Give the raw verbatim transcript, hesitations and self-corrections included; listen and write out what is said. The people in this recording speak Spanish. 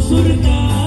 surcar.